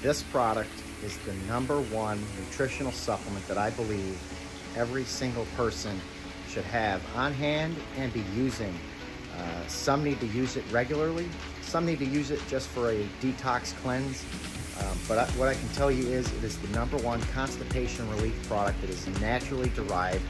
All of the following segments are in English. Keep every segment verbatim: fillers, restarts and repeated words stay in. This product is the number one nutritional supplement that I believe every single person should have on hand and be using. Uh, some need to use it regularly. Some need to use it just for a detox cleanse. Um, but I, what I can tell you is it is the number one constipation relief product that is naturally derived,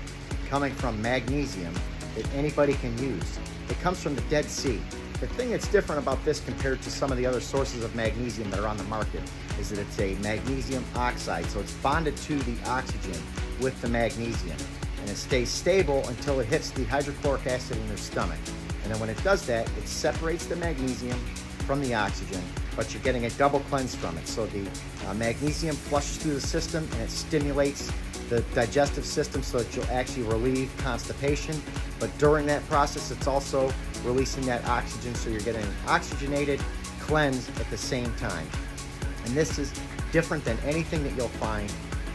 coming from magnesium, that anybody can use. It comes from the Dead Sea. The thing that's different about this compared to some of the other sources of magnesium that are on the market is that it's a magnesium oxide, so it's bonded to the oxygen with the magnesium, and it stays stable until it hits the hydrochloric acid in your stomach. And then when it does that, it separates the magnesium from the oxygen, but you're getting a double cleanse from it. So the uh, magnesium flushes through the system and it stimulates the digestive system so that you'll actually relieve constipation. But during that process, it's also releasing that oxygen, so you're getting an oxygenated cleanse at the same time. And this is different than anything that you'll find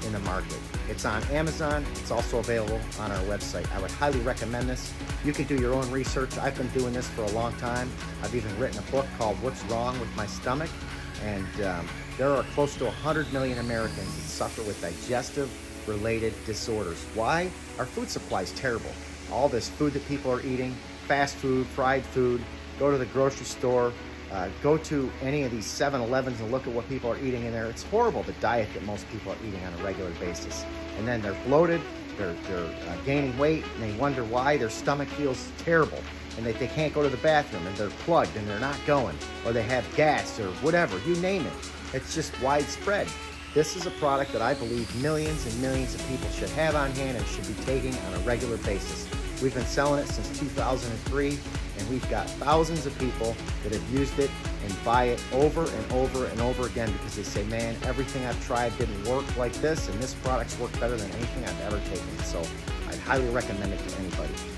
in the market. It's on Amazon. It's also available on our website. I would highly recommend this. You can do your own research. I've been doing this for a long time. I've even written a book called What's Wrong With My Stomach? And um, there are close to one hundred million Americans that suffer with digestive related disorders. Why? Our food supply is terrible. All this food that people are eating, fast food, fried food, go to the grocery store, uh, go to any of these seven elevens and look at what people are eating in there. It's horrible, the diet that most people are eating on a regular basis. And then they're bloated, they're, they're uh, gaining weight, and they wonder why their stomach feels terrible, and that they can't go to the bathroom, and they're plugged, and they're not going, or they have gas, or whatever, you name it. It's just widespread. This is a product that I believe millions and millions of people should have on hand and should be taking on a regular basis. We've been selling it since two thousand three, and we've got thousands of people that have used it and buy it over and over and over again because they say, man, everything I've tried didn't work like this, and this product's worked better than anything I've ever taken. So I'd highly recommend it to anybody.